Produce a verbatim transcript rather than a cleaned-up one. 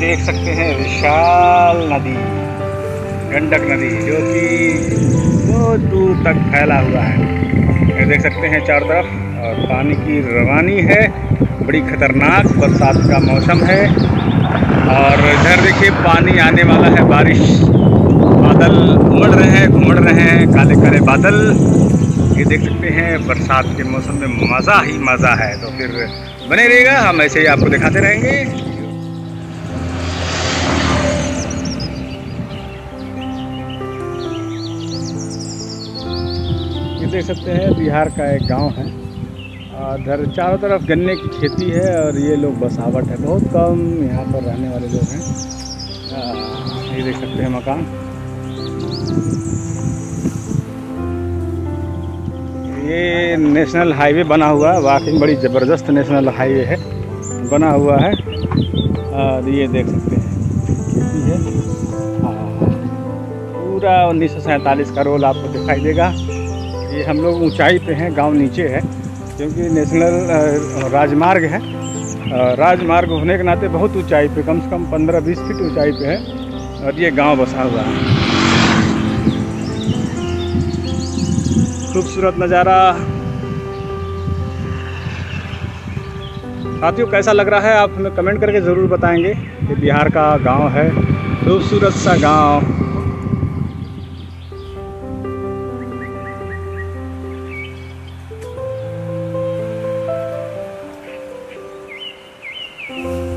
देख सकते हैं विशाल नदी, गंडक नदी, जो कि बहुत दूर तक फैला हुआ है। ये देख सकते हैं चारों तरफ, और पानी की रवानी है। बड़ी खतरनाक बरसात का मौसम है। और इधर देखिए पानी आने वाला है, बारिश, बादल उमड़ रहे हैं, घूमड़ रहे हैं, काले काले बादल। ये देख सकते हैं बरसात के मौसम में मज़ा ही मज़ा है। तो फिर बने रहेगा, हम ऐसे ही आपको दिखाते रहेंगे। देख सकते हैं बिहार का एक गांव है, और इधर चारों तरफ गन्ने की खेती है, और ये लोग बसावट है, बहुत कम यहाँ पर रहने वाले लोग हैं। आ, ये देख सकते हैं मकान, ये नेशनल हाईवे बना हुआ है, वाकई बड़ी ज़बरदस्त नेशनल हाईवे है, बना हुआ है। और ये देख सकते हैं खेती है, पूरा उन्नीस सौ सैंतालीस का रोल आपको दिखाई देगा। ये हम लोग ऊंचाई पे हैं, गांव नीचे है, क्योंकि नेशनल राजमार्ग है। राजमार्ग होने के नाते बहुत ऊंचाई पे, कम से कम पंद्रह बीस फीट ऊंचाई पे है, और ये गांव बसा हुआ है। खूबसूरत नज़ारा। साथियों, कैसा लग रहा है आप हमें कमेंट करके ज़रूर बताएंगे। ये बिहार का गांव है, खूबसूरत सा गांव। Thank you.